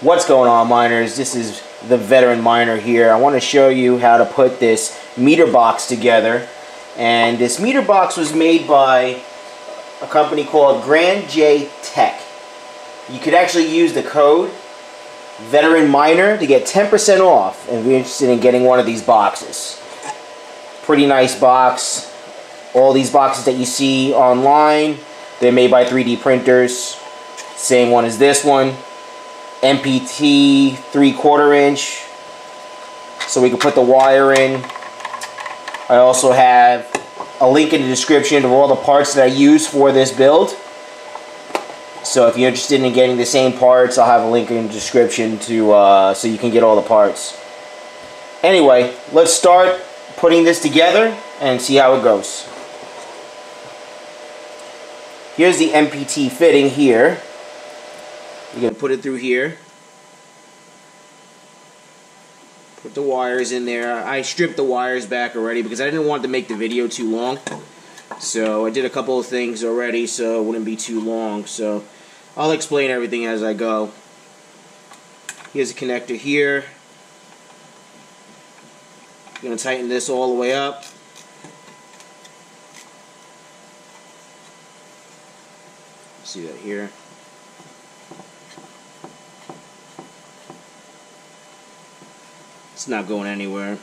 What's going on, miners? This is the veteran miner here. I want to show you how to put this meter box together. And this meter box was made by a company called Grand J Tech. You could actually use the code VETERANMINER to get 10% off and be interested in getting one of these boxes. Pretty nice box. All these boxes that you see online, they're made by 3D printers. Same one as this one. MPT 3/4 inch, so we can put the wire in. I also have a link in the description of all the parts that I use for this build, so if you're interested in getting the same parts, I'll have a link in the description to so you can get all the parts. Anyway, let's start putting this together and see how it goes. Here's the MPT fitting here. You're going to put it through here. Put the wires in there. I stripped the wires back already because I didn't want to make the video too long. So I did a couple of things already so it wouldn't be too long. So I'll explain everything as I go. Here's a connector here. I'm going to tighten this all the way up. See that here. It's not going anywhere.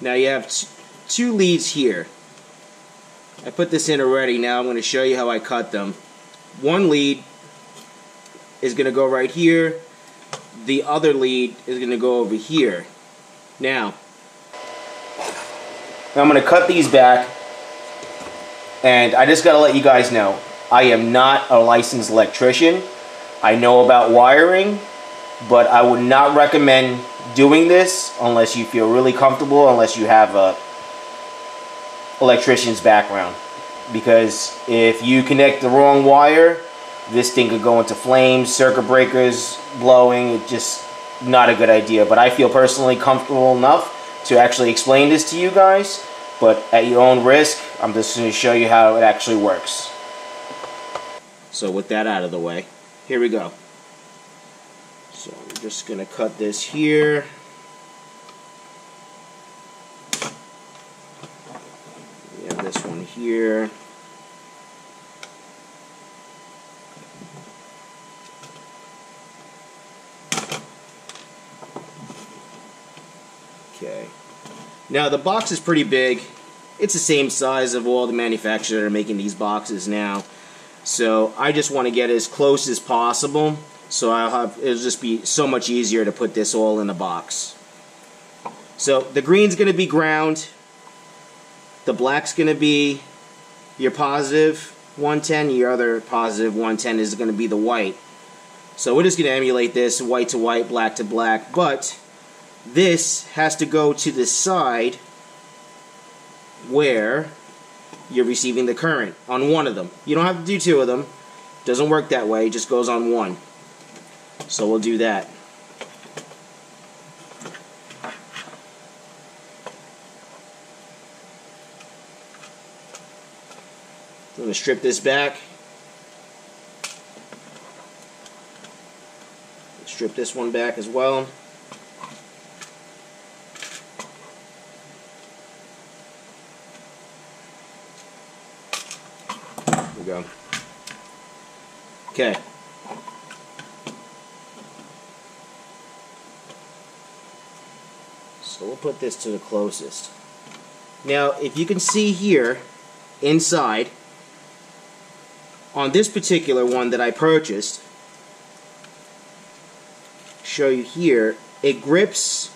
Now you have two leads here. I put this in already. Now I'm going to show you how I cut them. One lead is going to go right here. The other lead is going to go over here. Now I'm going to cut these back, and I just got to let you guys know, I am not a licensed electrician. I know about wiring, but I would not recommend doing this unless you feel really comfortable, unless you have a electrician's background. Because if you connect the wrong wire, this thing could go into flames, circuit breakers blowing. It's just not a good idea. But I feel personally comfortable enough to actually explain this to you guys, but at your own risk. I'm just going to show you how it actually works. So with that out of the way, here we go. So I'm just going to cut this here. We have this one here. Okay. Now the box is pretty big. It's the same size of all the manufacturers that are making these boxes now. So I just want to get as close as possible, so it'll just be so much easier to put this all in a box. So the green's going to be ground, the black's going to be your positive 110, your other positive 110 is going to be the white. So we're just going to emulate this, white to white, black to black, but this has to go to the side where you're receiving the current on one of them. You don't have to do two of them. Doesn't work that way. It just goes on one. So we'll do that. I'm going to strip this back. Strip this one back as well. Go. Okay. So we'll put this to the closest. Now, if you can see here, inside, on this particular one that I purchased, show you here, it grips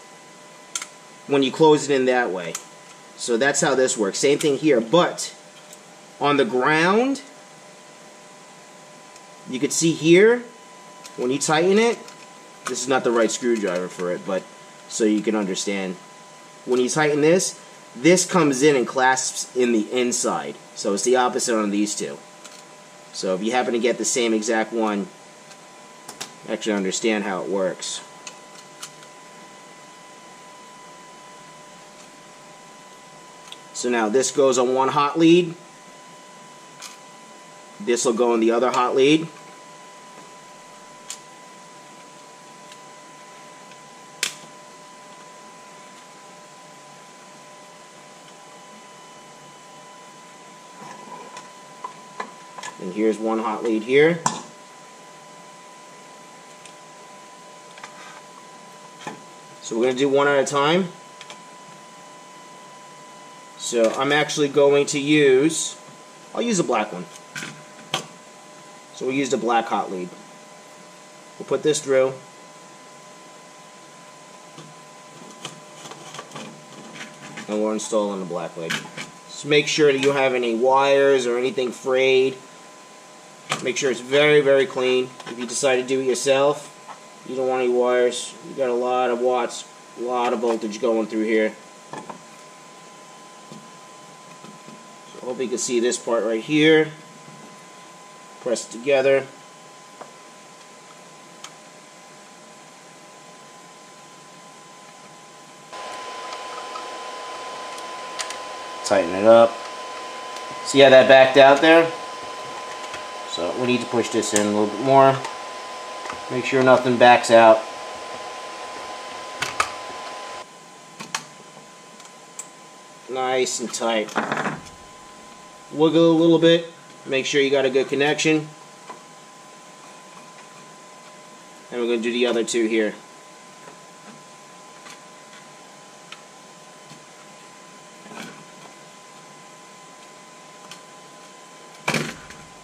when you close it in that way. So that's how this works. Same thing here, but on the ground, you can see here, when you tighten it, this is not the right screwdriver for it, but so you can understand. When you tighten this, this comes in and clasps in the inside. So it's the opposite on these two. So if you happen to get the same exact one, actually understand how it works. So now this goes on one hot lead. This will go in the other hot lead. And here's one hot lead here. So we're going to do one at a time. So I'm actually going to use, I'll use a black one. So we used a black hot lead. We'll put this through. And we're installing the black lead. So make sure that you don't have any wires or anything frayed. Make sure it's very, very clean. If you decide to do it yourself, you don't want any wires. You got a lot of watts, a lot of voltage going through here. So I hope you can see this part right here. Pressed together. Tighten it up. See how that backed out there? So we need to push this in a little bit more. Make sure nothing backs out. Nice and tight. Wiggle a little bit. Make sure you got a good connection. And we're going to do the other two here.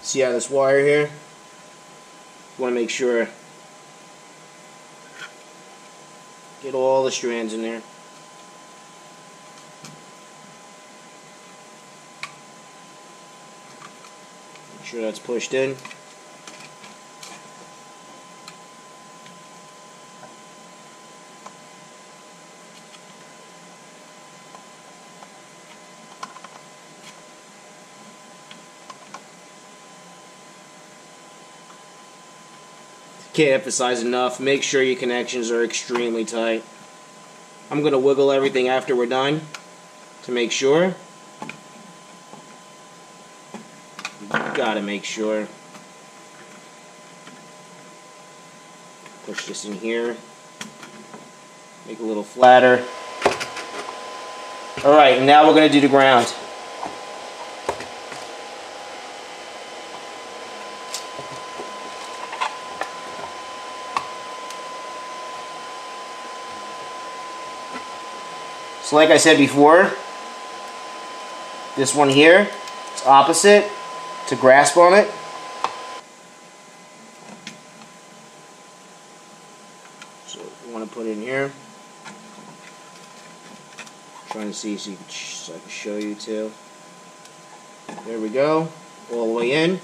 See how this wire here? You want to make sure get all the strands in there. Make sure that's pushed in. Can't emphasize enough, make sure your connections are extremely tight. I'm going to wiggle everything after we're done to make sure. Gotta make sure. Push this in here. Make it a little flatter. Alright, now we're going to do the ground. So like I said before, this one here, it's opposite to grasp on it. So you want to put it in here. I'm trying to see so I can show you too. There we go, all the way in.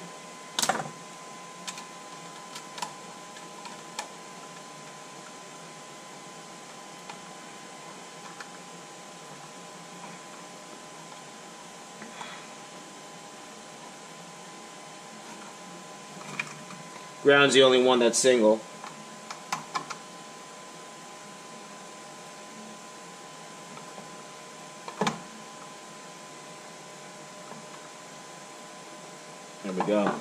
Ground's the only one that's single. There we go.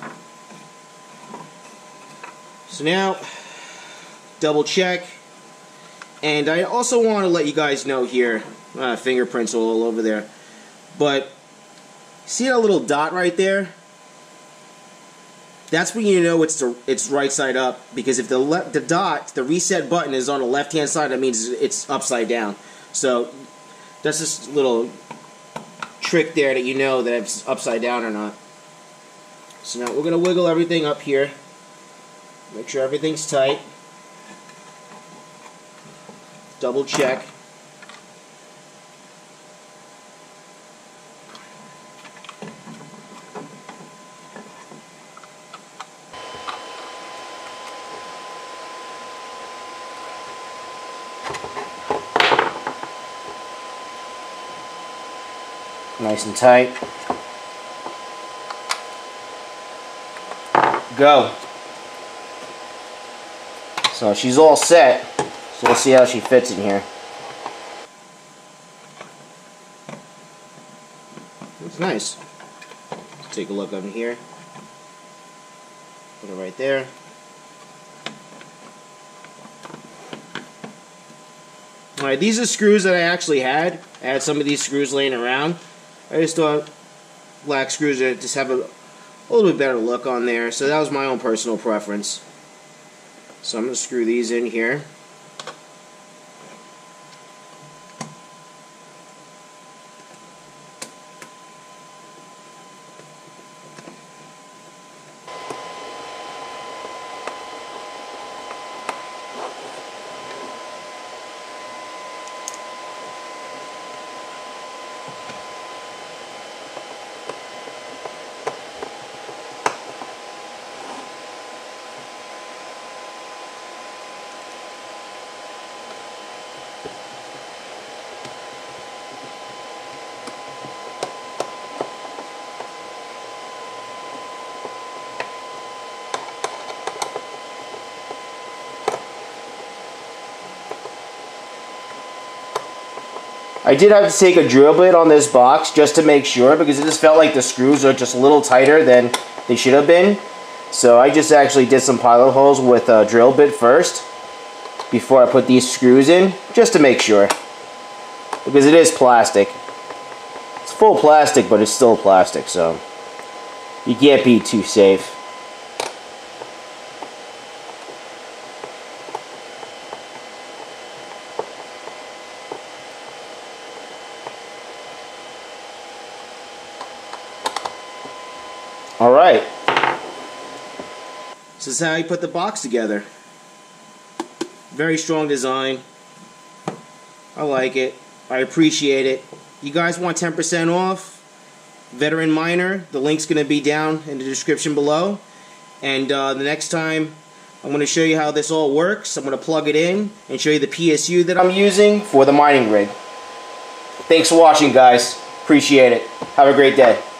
So now, double check. And I also want to let you guys know here, fingerprints all over there, but see that little dot right there? That's when you know it's right side up, because if the dot, the reset button is on the left hand side, that means it's upside down. So that's this little trick there that you know that it's upside down or not. So now we're gonna wiggle everything up here. Make sure everything's tight. Double check. Nice and tight. Go. So she's all set. So we'll see how she fits in here. It's nice. Let's take a look over here. Put it right there. Alright, these are screws that I actually had. I had some of these screws laying around. I just thought black screws would just have a little bit better look on there. So that was my own personal preference. So I'm going to screw these in here. I did have to take a drill bit on this box just to make sure, because it just felt like the screws are just a little tighter than they should have been. So I just actually did some pilot holes with a drill bit first before I put these screws in, just to make sure, because it is plastic. It's full plastic, but it's still plastic, so you can't be too safe. Alright, this is how you put the box together. Very strong design. I like it. I appreciate it. You guys want 10% off Veteran Miner? The link's going to be down in the description below. And the next time I'm going to show you how this all works. I'm going to plug it in and show you the PSU that I'm using for the mining rig. Thanks for watching, guys. Appreciate it. Have a great day.